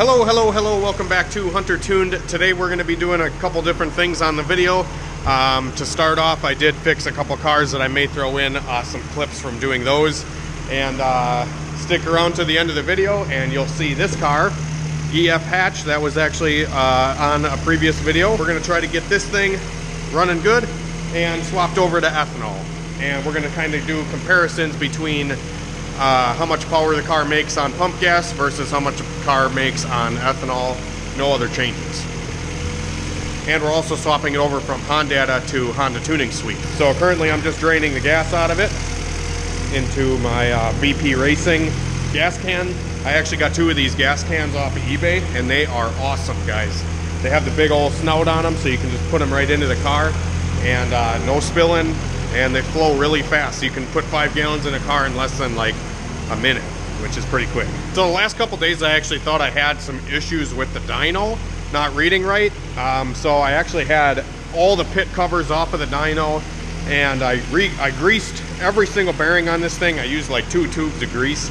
Hello, hello, hello, welcome back to Hunter Tuned. Today we're going to be doing a couple different things on the video. To start off, I did fix a couple cars that I may throw in some clips from doing those. And stick around to the end of the video and you'll see this car, EF hatch, that was actually on a previous video. We're going to try to get this thing running good and swapped over to ethanol. And we're going to kind of do comparisons between how much power the car makes on pump gas versus how much the car makes on ethanol. No other changes. And we're also swapping it over from Hondata to Honda tuning suite. So currently I'm just draining the gas out of it into my VP Racing gas can. I actually got two of these gas cans off of eBay and they are awesome, guys. They have the big old snout on them so you can just put them right into the car and no spilling. And they flow really fast. You can put 5 gallons in a car in less than like a minute, which is pretty quick. So the last couple days I actually thought I had some issues with the dyno, not reading right. So I actually had all the pit covers off of the dyno and I greased every single bearing on this thing. I used like 2 tubes of grease,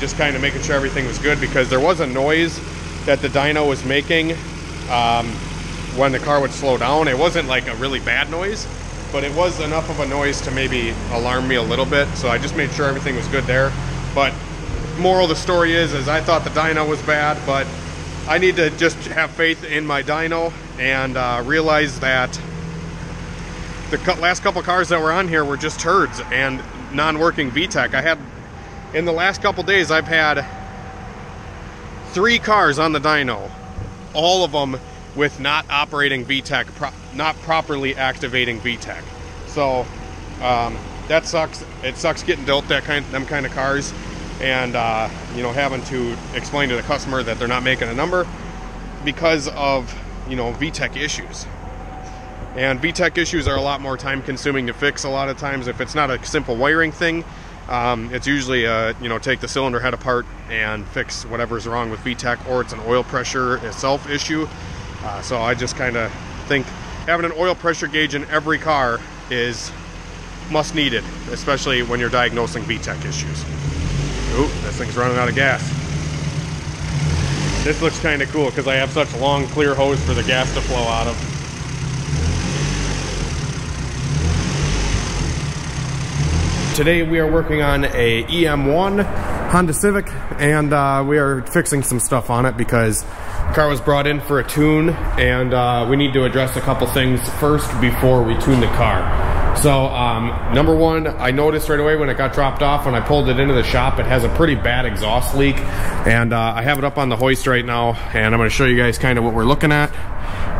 just kind of making sure everything was good because there was a noise that the dyno was making when the car would slow down. It wasn't like a really bad noise, but it was enough of a noise to maybe alarm me a little bit. So I just made sure everything was good there. But moral of the story is I thought the dyno was bad, but I need to just have faith in my dyno and realize that the last couple cars that were on here were just turds and non-working VTEC. I had, in the last couple days, I've had 3 cars on the dyno, all of them with not operating VTEC, not properly activating VTEC. So that sucks. It sucks getting dealt them kind of cars and you know, having to explain to the customer that they're not making a number because of, you know, VTEC issues. And VTEC issues are a lot more time consuming to fix a lot of times. If it's not a simple wiring thing, it's usually you know, take the cylinder head apart and fix whatever's wrong with VTEC, or it's an oil pressure itself issue. So I just kind of think having an oil pressure gauge in every car is must needed, especially when you're diagnosing VTEC issues. Oop, this thing's running out of gas. This looks kind of cool because I have such long clear hose for the gas to flow out of. Today we are working on a EM1 Honda Civic and we are fixing some stuff on it because the car was brought in for a tune and we need to address a couple things first before we tune the car. So number one, I noticed right away when it got dropped off, when I pulled it into the shop, it has a pretty bad exhaust leak. And I have it up on the hoist right now and I'm going to show you guys kind of what we're looking at.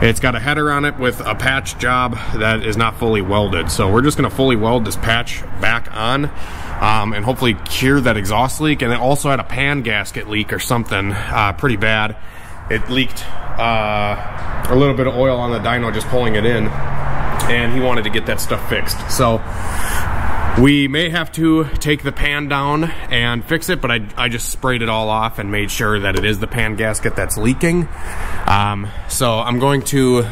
It's got a header on it with a patch job that is not fully welded. So we're just going to fully weld this patch back on and hopefully cure that exhaust leak. And it also had a pan gasket leak or something pretty bad. It leaked a little bit of oil on the dyno just pulling it in, and he wanted to get that stuff fixed. So we may have to take the pan down and fix it, but I just sprayed it all off and made sure that it is the pan gasket that's leaking. So I'm going to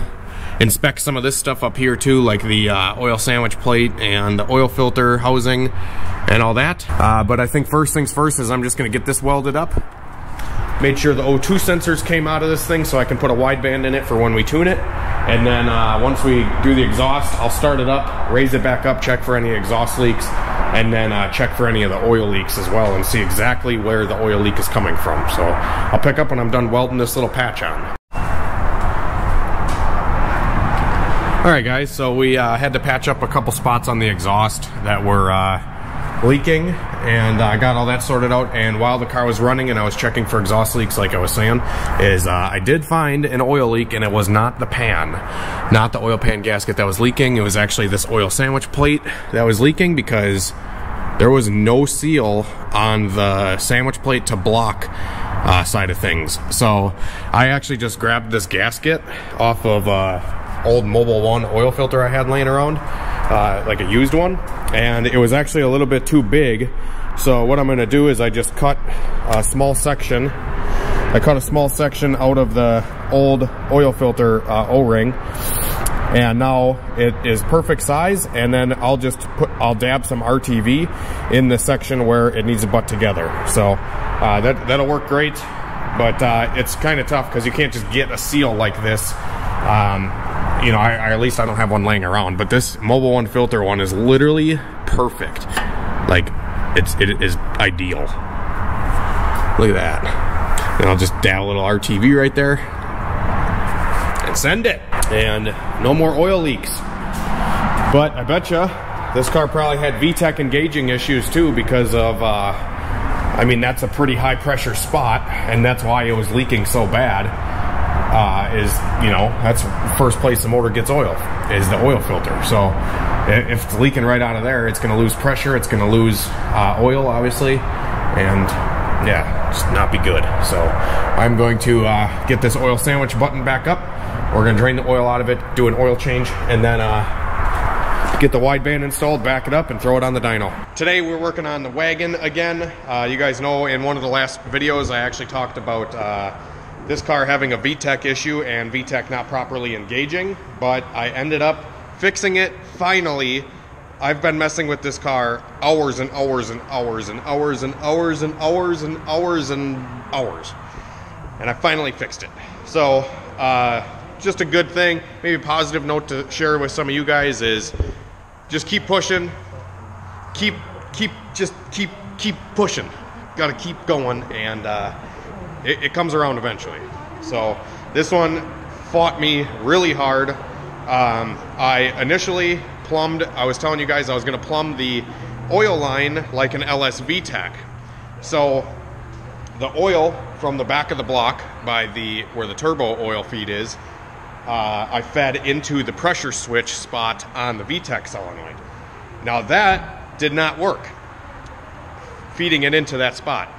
inspect some of this stuff up here too, like the oil sandwich plate and the oil filter housing and all that. But I think first things first is I'm just gonna get this welded up. Made sure the O2 sensors came out of this thing so I can put a wideband in it for when we tune it. And then once we do the exhaust, I'll start it up, raise it back up, check for any exhaust leaks, and then check for any of the oil leaks as well and see exactly where the oil leak is coming from. So I'll pick up when I'm done welding this little patch on. All right, guys, so we had to patch up a couple spots on the exhaust that were leaking, and I got all that sorted out. And while the car was running and I was checking for exhaust leaks, like I was saying, is I did find an oil leak, and it was not the pan, not the oil pan gasket that was leaking. It was actually this oil sandwich plate that was leaking because there was no seal on the sandwich plate to block side of things. So I actually just grabbed this gasket off of old Mobil 1 oil filter I had laying around, like a used one, and it was actually a little bit too big. So what I'm going to do is I just cut a small section. I cut a small section out of the old oil filter O-ring, and now it is perfect size. And then I'll just I'll dab some RTV in the section where it needs to butt together. So that'll work great. But it's kind of tough because you can't just get a seal like this. You know, I at least I don't have one laying around, but this Mobil 1 filter one is literally perfect. Like, it is ideal. Look at that. And I'll just dab a little RTV right there and send it. And no more oil leaks. But I betcha this car probably had VTEC engaging issues too, because of, I mean, that's a pretty high pressure spot, and that's why it was leaking so bad. Is, you know, that's first place the motor gets oil, is the oil filter. So if it's leaking right out of there, it's going to lose pressure, it's going to lose oil, obviously, and yeah, just not be good. So I'm going to get this oil sandwich button back up. We're going to drain the oil out of it, do an oil change, and then get the wideband installed, back it up, and throw it on the dyno. Today we're working on the wagon again. You guys know in one of the last videos I actually talked about this car having a VTEC issue and VTEC not properly engaging, but I ended up fixing it finally. I've been messing with this car hours and hours and hours and hours and hours and hours and hours and hours, and I finally fixed it. So just a good thing, maybe a positive note to share with some of you guys is just keep pushing, keep pushing. Gotta keep going, and it comes around eventually. So this one fought me really hard. I initially plumbed, I was telling you guys I was going to plumb the oil line like an LS VTEC. So the oil from the back of the block by the where the turbo oil feed is, I fed into the pressure switch spot on the VTEC solenoid. Now that did not work, feeding it into that spot.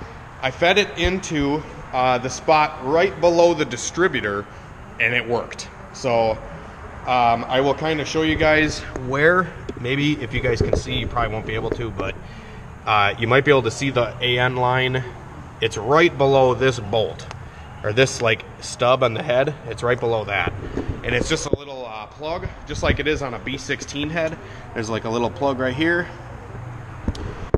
I fed it into the spot right below the distributor, and it worked. So I will kind of show you guys where, maybe if you guys can see, you probably won't be able to, but you might be able to see the AN line. It's right below this bolt, or this like stub on the head. It's right below that, and it's just a little plug, just like it is on a B16 head. There's like a little plug right here,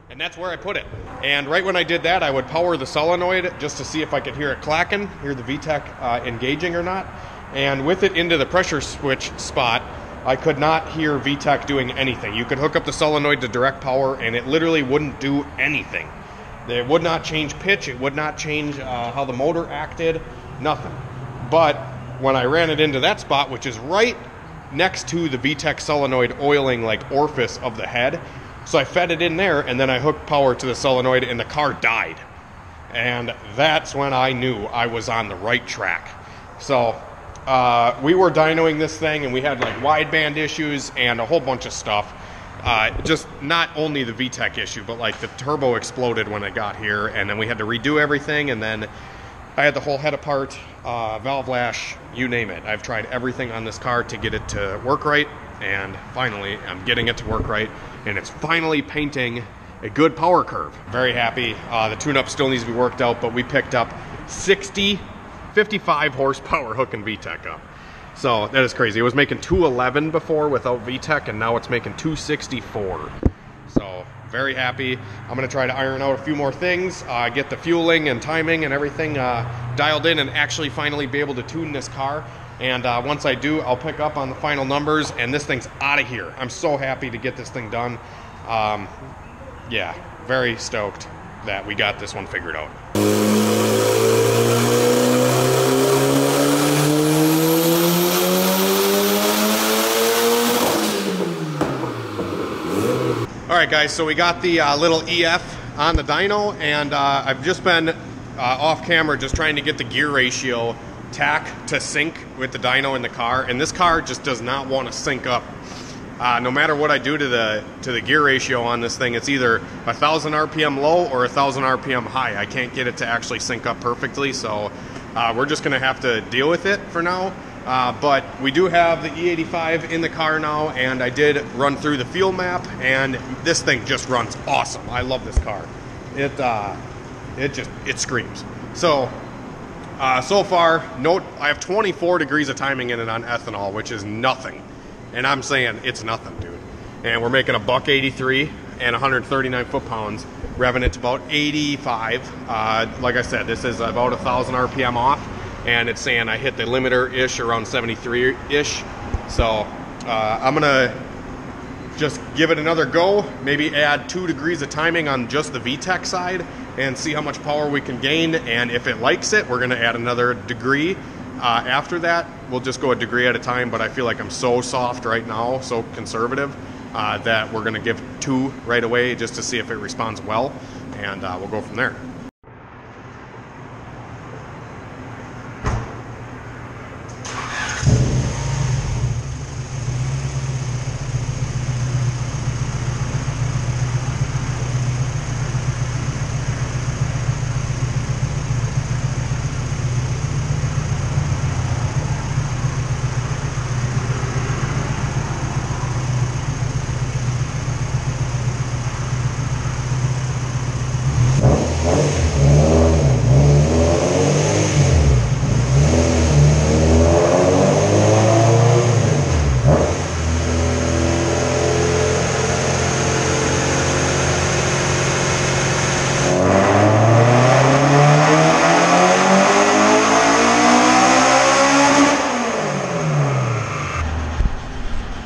and that's where I put it. And right when I did that, I would power the solenoid just to see if I could hear it clacking, hear the VTEC engaging or not. And with it into the pressure switch spot, I could not hear VTEC doing anything. You could hook up the solenoid to direct power, and it literally wouldn't do anything. It would not change pitch, it would not change how the motor acted, nothing. But when I ran it into that spot, which is right next to the VTEC solenoid oiling like orifice of the head, so I fed it in there, and then I hooked power to the solenoid, and the car died. And that's when I knew I was on the right track. So we were dynoing this thing, and we had like wideband issues and a whole bunch of stuff. Just not only the VTEC issue, but like the turbo exploded when I got here, and then we had to redo everything, and then I had the whole head apart, valve lash, you name it. I've tried everything on this car to get it to work right, and finally I'm getting it to work right, and it's finally painting a good power curve. Very happy. The tune-up still needs to be worked out, but we picked up 55 horsepower hooking VTEC up. So that is crazy. It was making 211 before without VTEC, and now it's making 264. So very happy. I'm gonna try to iron out a few more things, get the fueling and timing and everything dialed in, and actually finally be able to tune this car. And once I do, I'll pick up on the final numbers, and this thing's out of here. I'm so happy to get this thing done. Yeah, very stoked that we got this one figured out. All right, guys, so we got the little EF on the dyno, and I've just been off camera just trying to get the gear ratio tack to sync with the dyno in the car, and this car just does not want to sync up. No matter what I do to the gear ratio on this thing, it's either 1,000 RPM low or 1,000 RPM high. I can't get it to actually sync up perfectly, so we're just going to have to deal with it for now. But we do have the E85 in the car now, and I did run through the fuel map, and this thing just runs awesome. I love this car. It screams. So. So far, note, I have 24 degrees of timing in it on ethanol, which is nothing. And I'm saying it's nothing, dude. And we're making a buck 83, and 139 foot-pounds, revving it to about 85. Like I said, this is about 1,000 RPM off, and it's saying I hit the limiter-ish around 73-ish. So I'm gonna just give it another go, maybe add 2 degrees of timing on just the VTEC side and see how much power we can gain. And if it likes it, we're gonna add another degree. After that, we'll just go a degree at a time, but I feel like I'm so soft right now, so conservative, that we're gonna give 2 right away just to see if it responds well, and we'll go from there.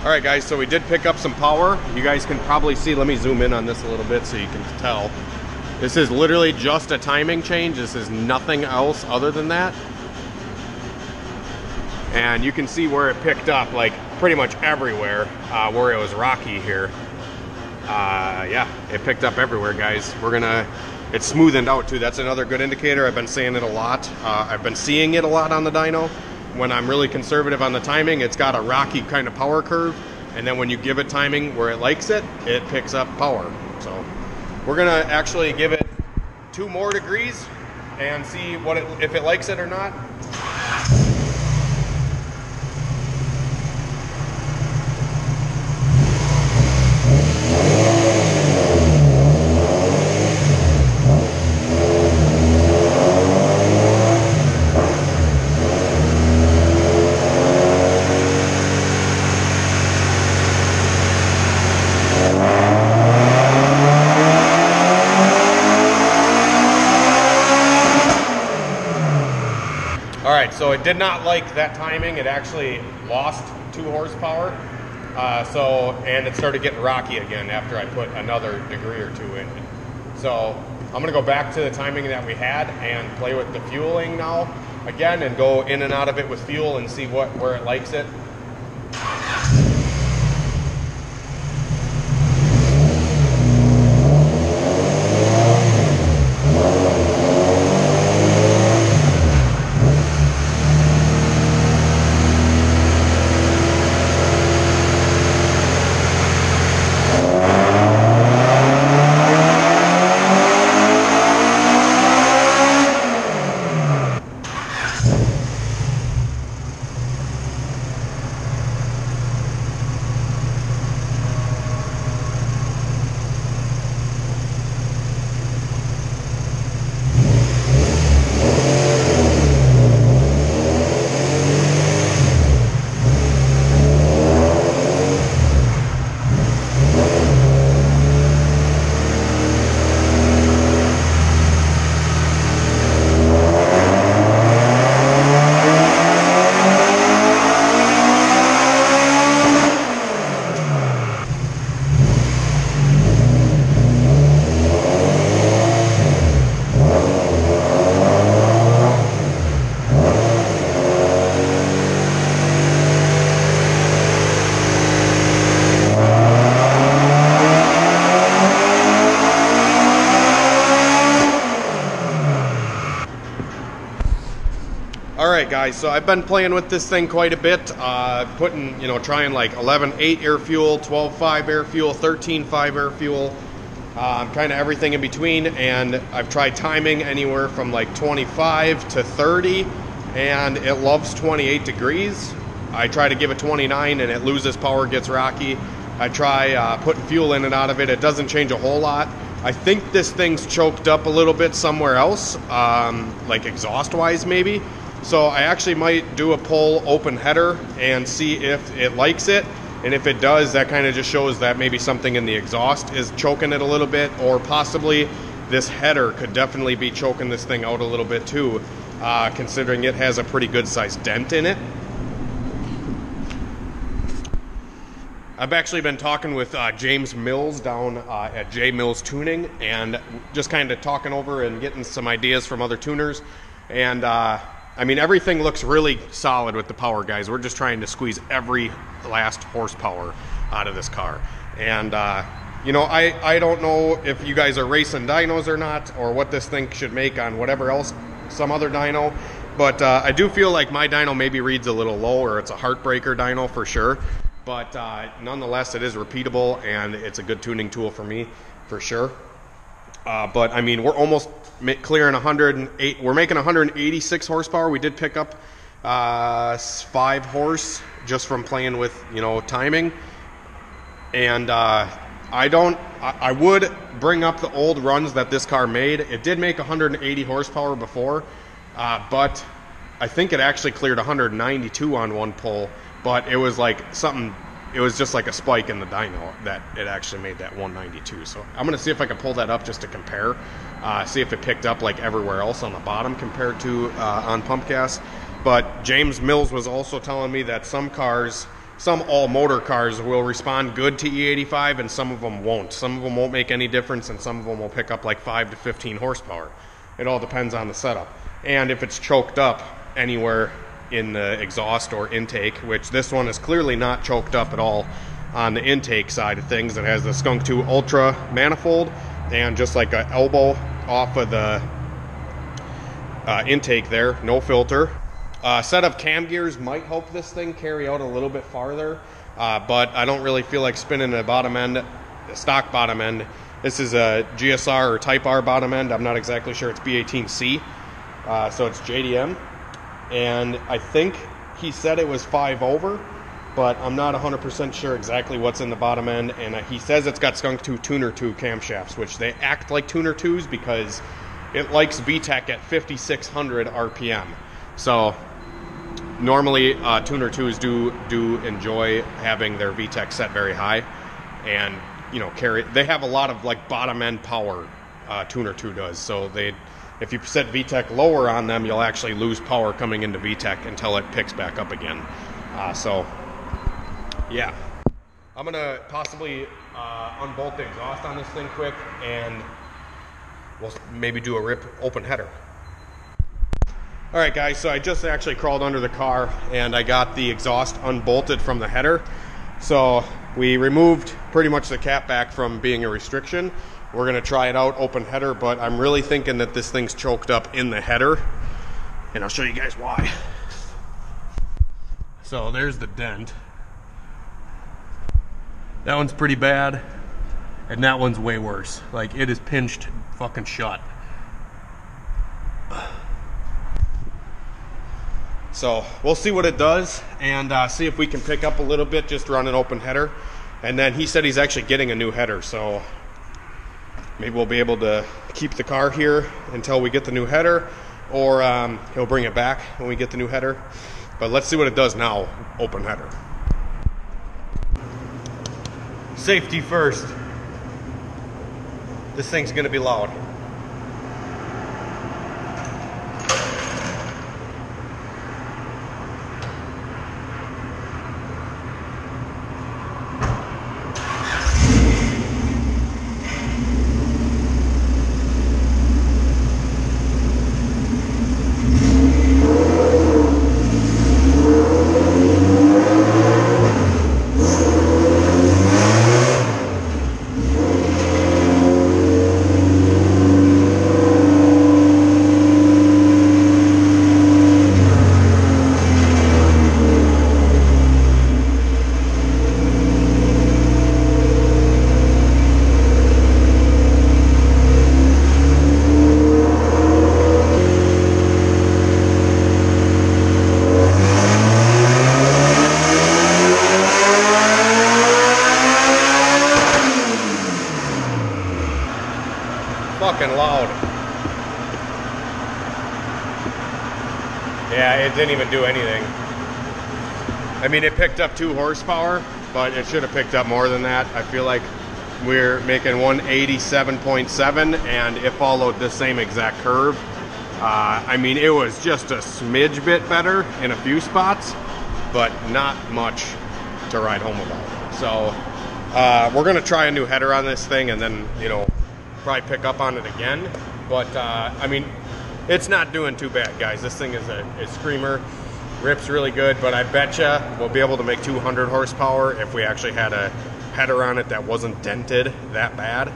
All right, guys, so we did pick up some power. You guys can probably see, let me zoom in on this a little bit so you can tell. This is literally just a timing change. This is nothing else other than that. And you can see where it picked up, like pretty much everywhere where it was rocky here. Yeah, it picked up everywhere, guys. It's smoothened out too. That's another good indicator. I've been saying it a lot. I've been seeing it a lot on the dyno. When I'm really conservative on the timing, it's got a rocky kind of power curve, and then when you give it timing where it likes it, it picks up power. So we're gonna actually give it 2 more degrees and see what if it likes it or not. So it did not like that timing. It actually lost 2 horsepower. And it started getting rocky again after I put another degree or 2 in it. So I'm gonna go back to the timing that we had and play with the fueling now again and go in and out of it with fuel and see where it likes it. Guys, so I've been playing with this thing quite a bit, putting, you know, trying like 11.8 air fuel, 12.5 air fuel, 13.5 air fuel, kind of everything in between, and I've tried timing anywhere from like 25 to 30, and it loves 28 degrees. I try to give it 29 and it loses power, gets rocky. I try putting fuel in and out of it. It doesn't change a whole lot. I think this thing's choked up a little bit somewhere else, like exhaust-wise maybe. So I actually might do a pull open header and see if it likes it And if it does, that kind of just shows that maybe something in the exhaust is choking it a little bit, or possibly this header could definitely be choking this thing out a little bit too, considering it has a pretty good sized dent in it. I've actually been talking with James Mills down at J. Mills Tuning, and just kind of talking over and getting some ideas from other tuners. And I mean, everything looks really solid with the power, guys. We're just trying to squeeze every last horsepower out of this car. And you know, I don't know if you guys are racing dynos or not, or what this thing should make on whatever else, some other dyno. But I do feel like my dyno maybe reads a little low, or it's a heartbreaker dyno for sure. But nonetheless, it is repeatable, and it's a good tuning tool for me, for sure. But I mean, we're almost clearing 108. We're making 186 horsepower. We did pick up 5 horse just from playing with, you know, timing. And I would bring up the old runs that this car made. It did make 180 horsepower before, but I think it actually cleared 192 on one pull. But it was like something, it was just like a spike in the dyno that it actually made that 192. So I'm gonna see if I can pull that up just to compare, see if it picked up like everywhere else on the bottom compared to on pump gas. But James Mills was also telling me that some cars, some all motor cars will respond good to E85 and some of them won't. Some of them won't make any difference, and some of them will pick up like 5 to 15 horsepower. It all depends on the setup. And if it's choked up anywhere in the exhaust or intake, which this one is clearly not choked up at all on the intake side of things. It has the Skunk2 Ultra manifold and just like an elbow off of the intake there, no filter. A set of cam gears might help this thing carry out a little bit farther, but I don't really feel like spinning the bottom end, the stock bottom end. This is a GSR or Type R bottom end. I'm not exactly sure. It's B18C, so it's JDM. And I think he said it was 5 over, but I'm not 100% sure exactly what's in the bottom end. And he says it's got Skunk2 Tuner2 camshafts, which they act like Tuner2s because it likes VTEC at 5,600 RPM. So normally Tuner2s do enjoy having their VTEC set very high, and you know, carry. They have a lot of like bottom end power. Tuner2 does. So they. If you set VTEC lower on them, you'll actually lose power coming into VTEC until it picks back up again. So, yeah. I'm going to possibly unbolt the exhaust on this thing quick, and we'll maybe do a rip open header. All right, guys, so I just actually crawled under the car, and I got the exhaust unbolted from the header. So we removed pretty much the cap back from being a restriction. We're gonna try it out open header, but I'm really thinking that this thing's choked up in the header, and I'll show you guys why. So there's the dent. That one's pretty bad, and that one's way worse. Like, it is pinched fucking shut. So we'll see what it does, and see if we can pick up a little bit just run an open header. And then he said he's actually getting a new header, so maybe we'll be able to keep the car here until we get the new header, or he'll bring it back when we get the new header. But let's see what it does now, open header. Safety first. This thing's gonna be loud. Loud. Yeah, it didn't even do anything. I mean, it picked up 2 horsepower, but it should have picked up more than that. I feel like we're making 187.7, and it followed the same exact curve. I mean, it was just a smidge bit better in a few spots, but not much to ride home about. So we're gonna try a new header on this thing, and then, you know, probably pick up on it again. But I mean, it's not doing too bad, guys. This thing is a screamer, rips really good, but I betcha we'll be able to make 200 horsepower if we actually had a header on it that wasn't dented that bad.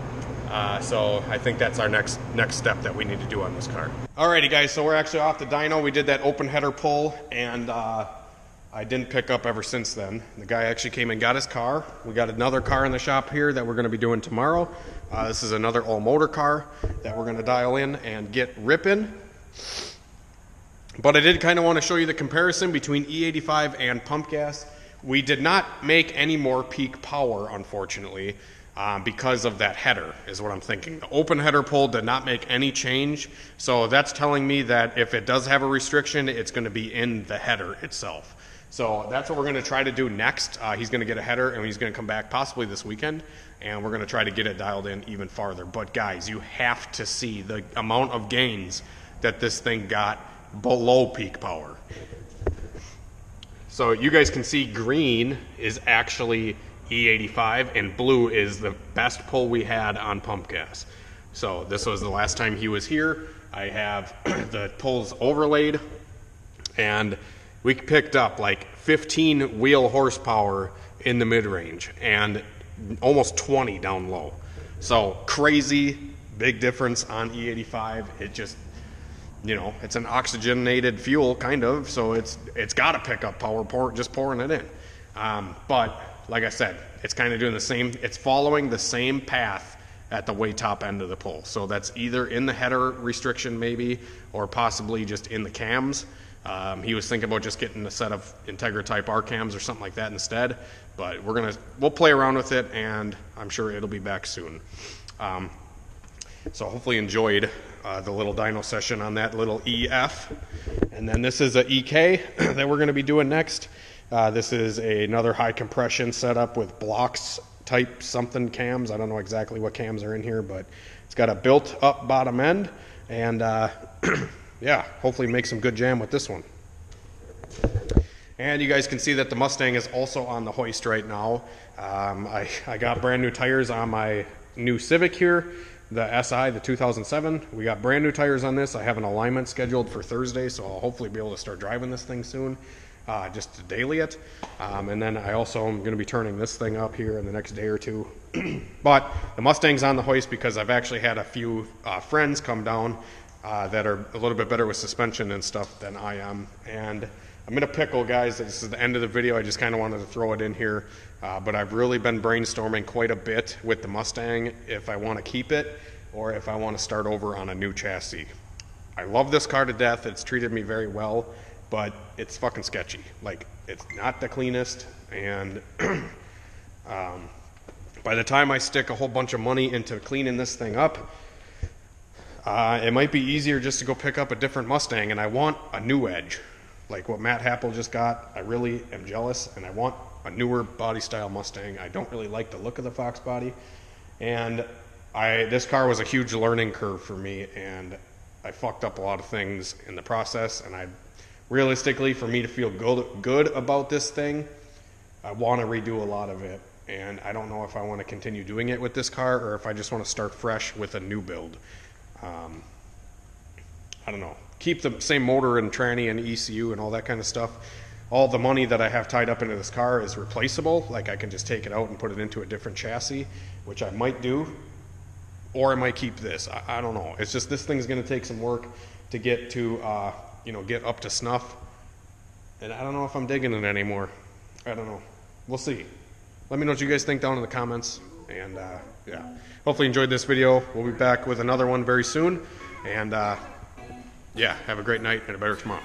So I think that's our next step that we need to do on this car. Alrighty guys, so we're actually off the dyno. We did that open header pull, and I didn't pick up ever since then. The guy actually came and got his car. We got another car in the shop here that we're gonna be doing tomorrow. This is another all motor car that we're gonna dial in and get ripping. But I did kind of want to show you the comparison between E85 and pump gas. We did not make any more peak power, unfortunately. Because of that header is what I'm thinking. The open header pull did not make any change, so that's telling me that if it does have a restriction, it's going to be in the header itself. So that's what we're going to try to do next. He's going to get a header, and he's going to come back possibly this weekend, and we're going to try to get it dialed in even farther. But guys, you have to see the amount of gains that this thing got below peak power. So you guys can see green is actually E85, and blue is the best pull we had on pump gas. So this was the last time he was here. I have the pulls overlaid, and we picked up like 15 wheel horsepower in the mid-range and almost 20 down low. So crazy big difference on E85. It just, you know, it's an oxygenated fuel kind of, so it's got to pick up power just pouring it in. But like I said, it's kind of doing the same, it's following the same path at the way top end of the pole. So that's either in the header restriction maybe, or possibly just in the cams. He was thinking about just getting a set of Integra type R cams or something like that instead, but we'll play around with it, and I'm sure it'll be back soon. So hopefully you enjoyed the little dyno session on that little EF. And then this is a EK that we're gonna be doing next. This is another high compression setup with blocks type something cams. I don't know exactly what cams are in here, but it's got a built up bottom end, and yeah, hopefully make some good jam with this one. And you guys can see that the Mustang is also on the hoist right now. I got brand new tires on my new Civic here, the SI, the 2007. We got brand new tires on this. I have an alignment scheduled for Thursday, so I'll hopefully be able to start driving this thing soon. Just to daily it. And then I also am going to be turning this thing up here in the next day or two. But the Mustang's on the hoist because I've actually had a few friends come down that are a little bit better with suspension and stuff than I am. And I'm in a pickle, guys. This is the end of the video. I just kind of wanted to throw it in here. But I've really been brainstorming quite a bit with the Mustang if I want to keep it or if I want to start over on a new chassis. I love this car to death. It's treated me very well. But it's fucking sketchy. Like, it's not the cleanest, and by the time I stick a whole bunch of money into cleaning this thing up, it might be easier just to go pick up a different Mustang. And I want a new edge, like what Matt Happel just got. I really am jealous, and I want a newer body style Mustang. I don't really like the look of the Fox body, and this car was a huge learning curve for me, and I fucked up a lot of things in the process, and realistically, for me to feel good about this thing, I want to redo a lot of it, and I don't know if I want to continue doing it with this car or if I just want to start fresh with a new build. I don't know. Keep the same motor and tranny and ECU and all that kind of stuff. All the money that I have tied up into this car is replaceable. Like, I can just take it out and put it into a different chassis, which I might do, or I might keep this. I don't know. It's just this thing's going to take some work to get to... you know, get up to snuff, and I don't know if I'm digging it anymore. I don't know. We'll see. Let me know what you guys think down in the comments, and yeah, hopefully you enjoyed this video. We'll be back with another one very soon, and yeah, have a great night and a better tomorrow.